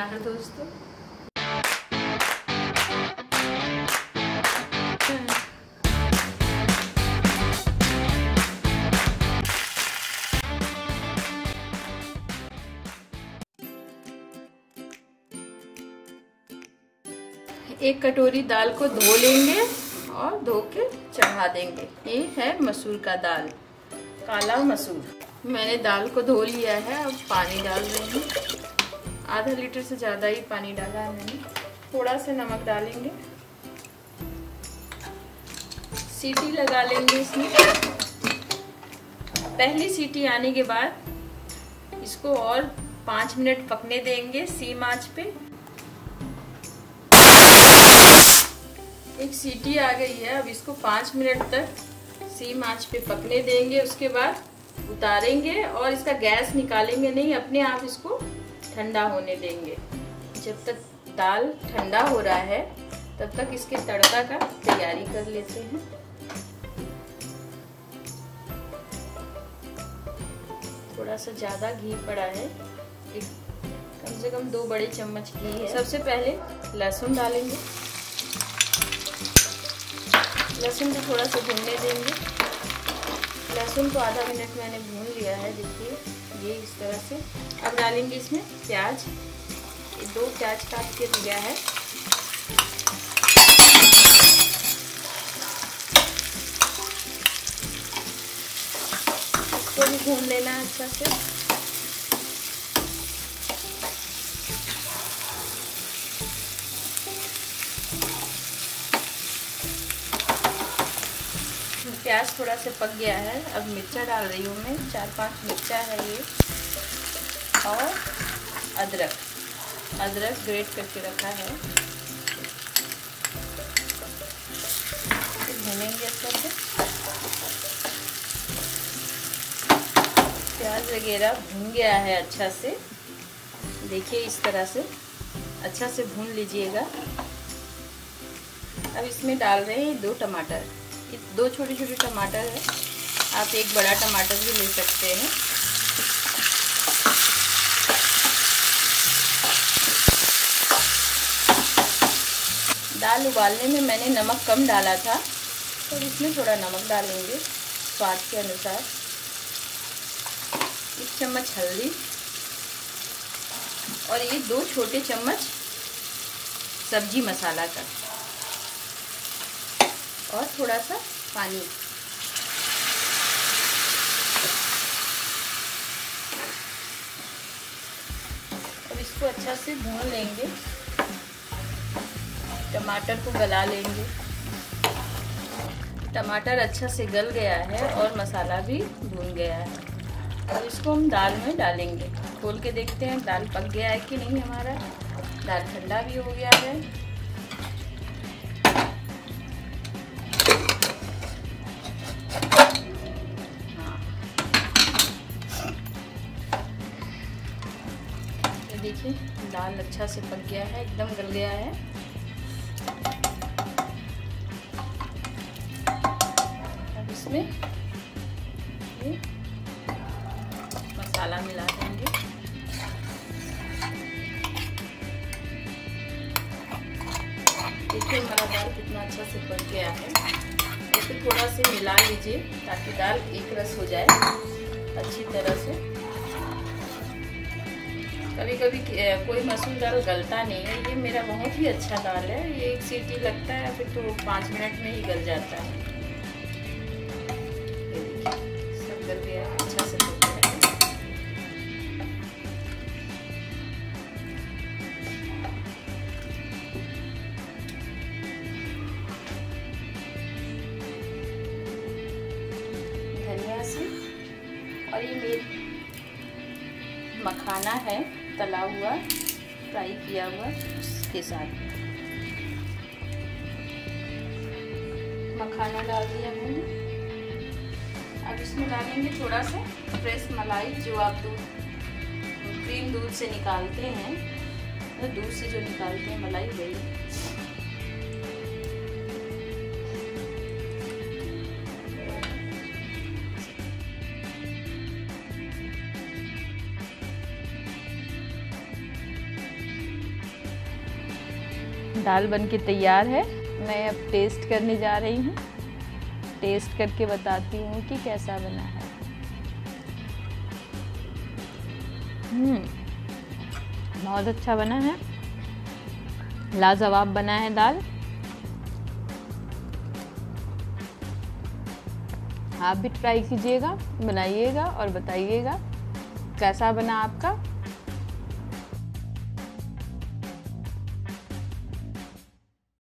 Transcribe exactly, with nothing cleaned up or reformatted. नमस्कार दोस्तों, एक कटोरी दाल को धो लेंगे और धो के चढ़ा देंगे। ये है मसूर का दाल, काला मसूर। मैंने दाल को धो लिया है, अब पानी डाल देंगे। आधा लीटर से ज़्यादा ही पानी डाला है मैंने। थोड़ा सा नमक डालेंगे, सीटी लगा लेंगे इसमें। पहली सीटी आने के बाद इसको और पाँच मिनट पकने देंगे सीम आंच पे। एक सीटी आ गई है, अब इसको पाँच मिनट तक सीम आंच पे पकने देंगे। उसके बाद उतारेंगे और इसका गैस निकालेंगे नहीं, अपने आप इसको ठंडा होने देंगे। जब तक दाल ठंडा हो रहा है तब तक इसके तड़का का तैयारी कर लेते हैं। थोड़ा सा ज़्यादा घी पड़ा है, कम से कम दो बड़े चम्मच घी है। सबसे पहले लहसुन डालेंगे, लहसुन को थोड़ा सा भूनने देंगे। लहसुन को आधा मिनट मैंने भून लिया है, देखिए ये इस तरह से। अब डालेंगे इसमें प्याज, दो प्याज काट के दिया है। इसको भी भून लेना अच्छा से। प्याज थोड़ा सा पक गया है, अब मिर्चा डाल रही हूँ मैं, चार पांच मिर्चा है ये, और अदरक, अदरक ग्रेट करके रखा है। भूनेंगे अच्छे से। प्याज वगैरह भून गया है अच्छा से, देखिए इस तरह से अच्छा से भून लीजिएगा। अब इसमें डाल रहे हैं दो टमाटर, दो छोटे छोटे टमाटर है, आप एक बड़ा टमाटर भी ले सकते हैं। दाल उबालने में मैंने नमक कम डाला था, तो इसमें थोड़ा नमक डालेंगे स्वाद के अनुसार। एक चम्मच हल्दी, और ये दो छोटे चम्मच सब्जी मसाला का, और थोड़ा सा पानी। अब इसको अच्छा से भून लेंगे, टमाटर को गला लेंगे। टमाटर अच्छा से गल गया है और मसाला भी भून गया है। अब इसको हम दाल में डालेंगे। खोल के देखते हैं दाल पक गया है कि नहीं हमारा। दाल ठंडा भी हो गया है। देखिए दाल अच्छा से पक गया है, एकदम गल गया है। अब इसमें ये मसाला मिला देंगे। देखिए हमारा दाल कितना अच्छा से पक गया है। इसको थोड़ा से मिला लीजिए ताकि दाल एक रस हो जाए अच्छी तरह से। कभी कभी कोई मसूर दाल गलता नहीं है, ये मेरा बहुत ही अच्छा दाल है। ये एक सीटी लगता है, फिर तो पाँच मिनट में ही गल जाता है। सब गल गया है, अच्छा से पक गया है। धनिया से, और ये मेरी मखाना है तला हुआ, फ्राई किया हुआ, उसके साथ मखाना डाल दिया मैंने। अब इसमें डालेंगे थोड़ा सा फ्रेश मलाई, जो आप दूध क्रीम दूध से निकालते हैं, तो दूध से जो निकालते हैं मलाई वही। दाल बनके तैयार है। मैं अब टेस्ट करने जा रही हूँ, टेस्ट करके बताती हूँ कि कैसा बना है। हम्म, बहुत अच्छा बना है, लाजवाब बना है दाल। आप भी ट्राई कीजिएगा, बनाइएगा और बताइएगा कैसा बना आपका।